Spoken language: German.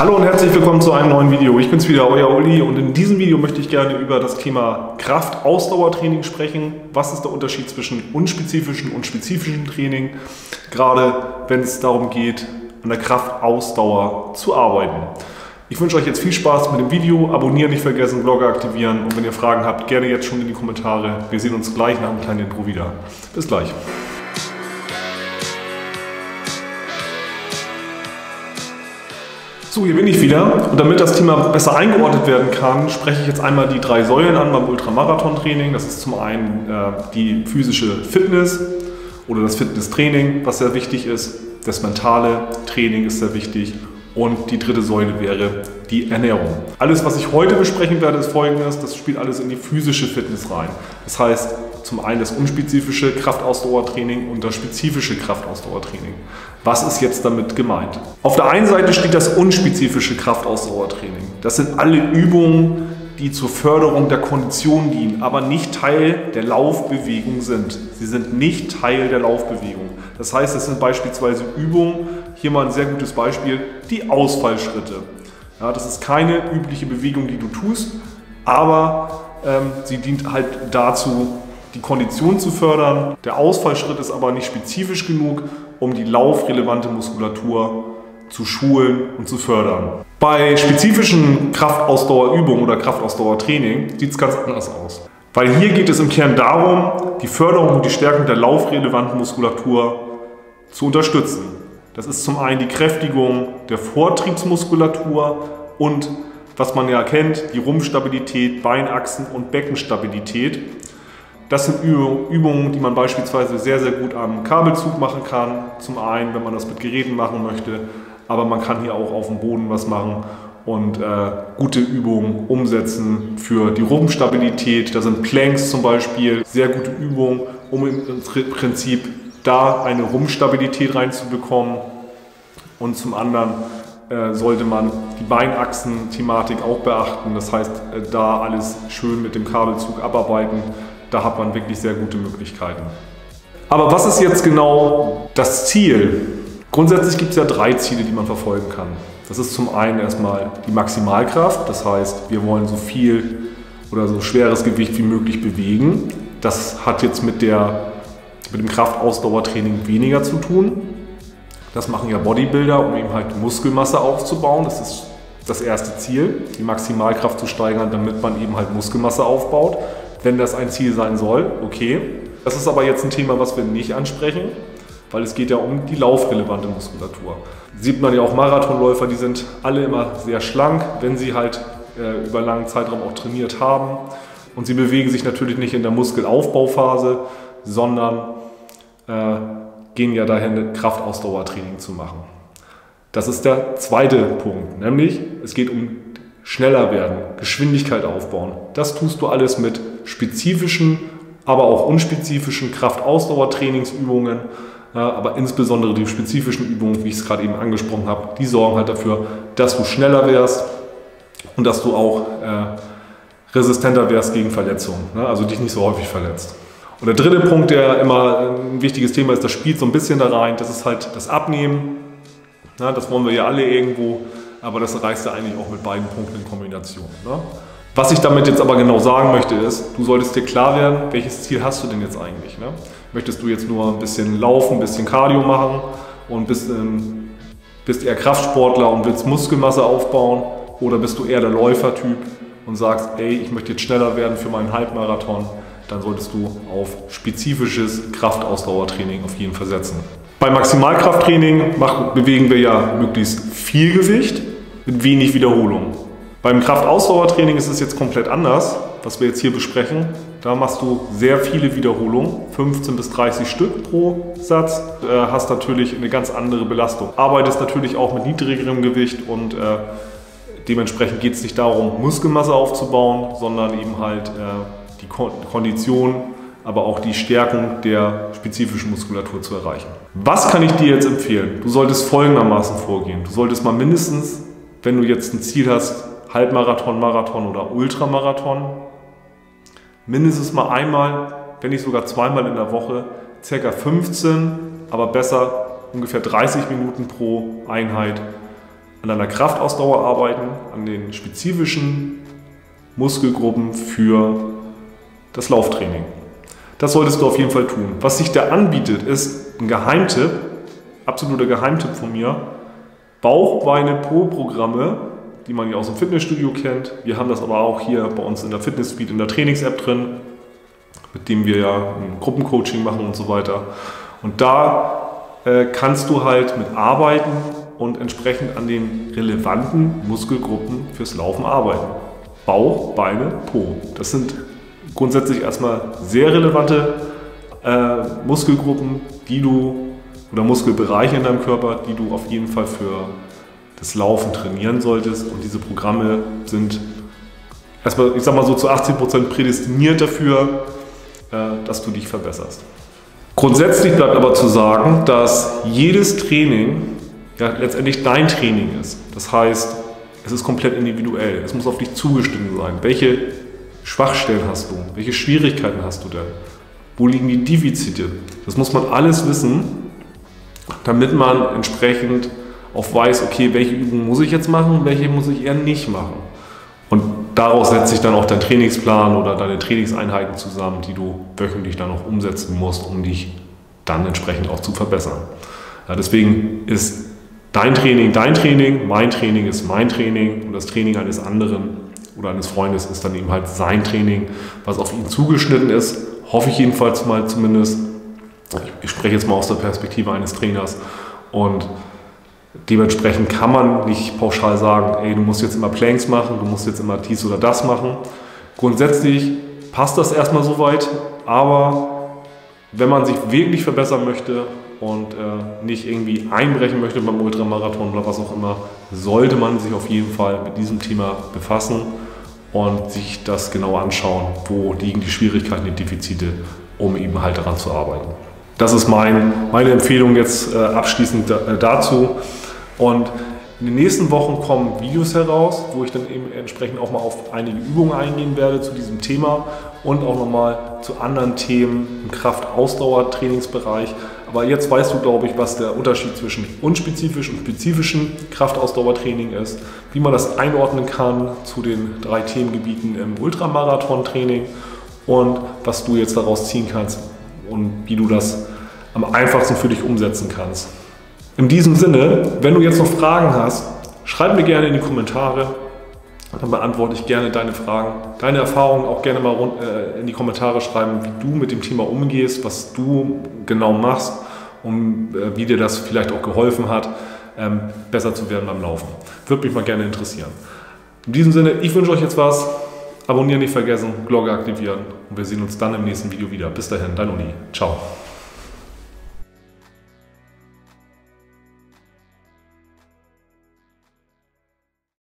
Hallo und herzlich willkommen zu einem neuen Video. Ich bin's wieder, euer Uli, und in diesem Video möchte ich gerne über das Thema Kraft-Ausdauertraining sprechen. Was ist der Unterschied zwischen unspezifischem und spezifischem Training, gerade wenn es darum geht, an der Kraftausdauer zu arbeiten. Ich wünsche euch jetzt viel Spaß mit dem Video. Abonnieren nicht vergessen, Glocke aktivieren, und wenn ihr Fragen habt, gerne jetzt schon in die Kommentare. Wir sehen uns gleich nach einem kleinen Intro wieder. Bis gleich. So, hier bin ich wieder, und damit das Thema besser eingeordnet werden kann, spreche ich jetzt einmal die drei Säulen an beim Ultramarathon-Training. Das ist zum einen die physische Fitness oder das Fitnesstraining, was sehr wichtig ist. Das mentale Training ist sehr wichtig, und die dritte Säule wäre die Ernährung. Alles, was ich heute besprechen werde, ist folgendes: Das spielt alles in die physische Fitness rein. Das heißt, zum einen das unspezifische Kraftausdauertraining und das spezifische Kraftausdauertraining. Was ist jetzt damit gemeint? Auf der einen Seite steht das unspezifische Kraftausdauertraining. Das sind alle Übungen, die zur Förderung der Kondition dienen, aber nicht Teil der Laufbewegung sind. Sie sind nicht Teil der Laufbewegung. Das heißt, es sind beispielsweise Übungen, hier mal ein sehr gutes Beispiel, die Ausfallschritte. Ja, das ist keine übliche Bewegung, die du tust, aber sie dient halt dazu, die Kondition zu fördern. Der Ausfallschritt ist aber nicht spezifisch genug, um die laufrelevante Muskulatur zu schulen und zu fördern. Bei spezifischen Kraftausdauerübungen oder Kraftausdauertraining sieht es ganz anders aus. Weil hier geht es im Kern darum, die Förderung und die Stärkung der laufrelevanten Muskulatur zu unterstützen. Das ist zum einen die Kräftigung der Vortriebsmuskulatur und, was man ja kennt, die Rumpfstabilität, Beinachsen- und Beckenstabilität. Das sind Übungen, die man beispielsweise sehr, sehr gut am Kabelzug machen kann. Zum einen, wenn man das mit Geräten machen möchte, aber man kann hier auch auf dem Boden was machen und gute Übungen umsetzen für die Rumpfstabilität. Da sind Planks zum Beispiel sehr gute Übungen, um im Prinzip da eine Rumpfstabilität reinzubekommen. Und zum anderen sollte man die Beinachsen-Thematik auch beachten. Das heißt, da alles schön mit dem Kabelzug abarbeiten. Da hat man wirklich sehr gute Möglichkeiten. Aber was ist jetzt genau das Ziel? Grundsätzlich gibt es ja drei Ziele, die man verfolgen kann. Das ist zum einen erstmal die Maximalkraft. Das heißt, wir wollen so viel oder so schweres Gewicht wie möglich bewegen. Das hat jetzt mit dem Kraftausdauertraining weniger zu tun. Das machen ja Bodybuilder, um eben halt Muskelmasse aufzubauen. Das ist das erste Ziel, die Maximalkraft zu steigern, damit man eben halt Muskelmasse aufbaut. Wenn das ein Ziel sein soll, okay. Das ist aber jetzt ein Thema, was wir nicht ansprechen, weil es geht ja um die laufrelevante Muskulatur. Sieht man ja auch Marathonläufer, die sind alle immer sehr schlank, wenn sie halt über einen langen Zeitraum auch trainiert haben. Und sie bewegen sich natürlich nicht in der Muskelaufbauphase, sondern gehen ja dahin, Kraftausdauertraining zu machen. Das ist der zweite Punkt, nämlich es geht um schneller werden, Geschwindigkeit aufbauen. Das tust du alles mit spezifischen, aber auch unspezifischen Kraftausdauertrainingsübungen. Aber insbesondere die spezifischen Übungen, wie ich es gerade eben angesprochen habe, die sorgen halt dafür, dass du schneller wärst und dass du auch resistenter wärst gegen Verletzungen. Ne? Also dich nicht so häufig verletzt. Und der dritte Punkt, der immer ein wichtiges Thema ist, das spielt so ein bisschen da rein, das ist halt das Abnehmen. Ja, das wollen wir ja alle irgendwo. Aber das reicht ja eigentlich auch mit beiden Punkten in Kombination. Ne? Was ich damit jetzt aber genau sagen möchte ist, du solltest dir klar werden, welches Ziel hast du denn jetzt eigentlich. Ne? Möchtest du jetzt nur ein bisschen laufen, ein bisschen Cardio machen und bist eher Kraftsportler und willst Muskelmasse aufbauen? Oder bist du eher der Läufertyp und sagst, ey, ich möchte jetzt schneller werden für meinen Halbmarathon? Dann solltest du auf spezifisches Kraftausdauertraining auf jeden Fall setzen. Beim Maximalkrafttraining bewegen wir ja möglichst viel Gewicht mit wenig Wiederholung. Beim Kraftausdauertraining ist es jetzt komplett anders, was wir jetzt hier besprechen. Da machst du sehr viele Wiederholungen, 15 bis 30 Stück pro Satz, hast natürlich eine ganz andere Belastung. Arbeitest natürlich auch mit niedrigerem Gewicht, und dementsprechend geht es nicht darum, Muskelmasse aufzubauen, sondern eben halt die Kondition, aber auch die Stärkung der spezifischen Muskulatur zu erreichen. Was kann ich dir jetzt empfehlen? Du solltest folgendermaßen vorgehen. Du solltest mal mindestens, wenn du jetzt ein Ziel hast, Halbmarathon, Marathon oder Ultramarathon, mindestens mal einmal, wenn nicht sogar zweimal in der Woche, ca. 15, aber besser ungefähr 30 Minuten pro Einheit an einer Kraftausdauer arbeiten, an den spezifischen Muskelgruppen für das Lauftraining. Das solltest du auf jeden Fall tun. Was sich da anbietet, ist ein Geheimtipp, absoluter Geheimtipp von mir, Bauch-Beine-Po-Programme, die man ja aus dem Fitnessstudio kennt. Wir haben das aber auch hier bei uns in der Fitness-Speed, in der Trainings-App drin, mit dem wir ja ein Gruppencoaching machen und so weiter. Und da kannst du halt mit arbeiten und entsprechend an den relevanten Muskelgruppen fürs Laufen arbeiten. Bauch, Beine, Po. Das sind grundsätzlich erstmal sehr relevante Muskelgruppen, die du, oder Muskelbereiche in deinem Körper, die du auf jeden Fall für das Laufen trainieren solltest. Und diese Programme sind erstmal, ich sag mal so, zu 80% prädestiniert dafür, dass du dich verbesserst. Grundsätzlich bleibt aber zu sagen, dass jedes Training ja letztendlich dein Training ist. Das heißt, es ist komplett individuell. Es muss auf dich zugeschnitten sein. Welche Schwachstellen hast du? Welche Schwierigkeiten hast du denn? Wo liegen die Defizite? Das muss man alles wissen, damit man entsprechend auch weiß, okay, welche Übungen muss ich jetzt machen, welche muss ich eher nicht machen. Und daraus setzt sich dann auch dein Trainingsplan oder deine Trainingseinheiten zusammen, die du wöchentlich dann auch umsetzen musst, um dich dann entsprechend auch zu verbessern. Ja, deswegen ist dein Training, mein Training ist mein Training und das Training eines anderen oder eines Freundes ist dann eben halt sein Training, was auf ihn zugeschnitten ist, hoffe ich jedenfalls mal zumindest. Ich spreche jetzt mal aus der Perspektive eines Trainers und dementsprechend kann man nicht pauschal sagen, ey, du musst jetzt immer Planks machen, du musst jetzt immer dies oder das machen. Grundsätzlich passt das erstmal soweit, aber wenn man sich wirklich verbessern möchte und nicht irgendwie einbrechen möchte beim Ultramarathon oder was auch immer, sollte man sich auf jeden Fall mit diesem Thema befassen und sich das genau anschauen, wo liegen die Schwierigkeiten, die Defizite, um eben halt daran zu arbeiten. Das ist meine Empfehlung jetzt abschließend dazu. Und in den nächsten Wochen kommen Videos heraus, wo ich dann eben entsprechend auch mal auf einige Übungen eingehen werde zu diesem Thema und auch nochmal zu anderen Themen im Kraftausdauer-Trainingsbereich. Aber jetzt weißt du, glaube ich, was der Unterschied zwischen unspezifisch und spezifischem Kraftausdauertraining ist, wie man das einordnen kann zu den 3 Themengebieten im Ultramarathon-Training und was du jetzt daraus ziehen kannst und wie du das am einfachsten für dich umsetzen kannst. In diesem Sinne, wenn du jetzt noch Fragen hast, schreib mir gerne in die Kommentare, dann beantworte ich gerne deine Fragen. Deine Erfahrungen auch gerne mal in die Kommentare schreiben, wie du mit dem Thema umgehst, was du genau machst und wie dir das vielleicht auch geholfen hat, besser zu werden beim Laufen. Würde mich mal gerne interessieren. In diesem Sinne, ich wünsche euch jetzt was. Abonnieren nicht vergessen, Glocke aktivieren und wir sehen uns dann im nächsten Video wieder. Bis dahin, dein Uli. Ciao.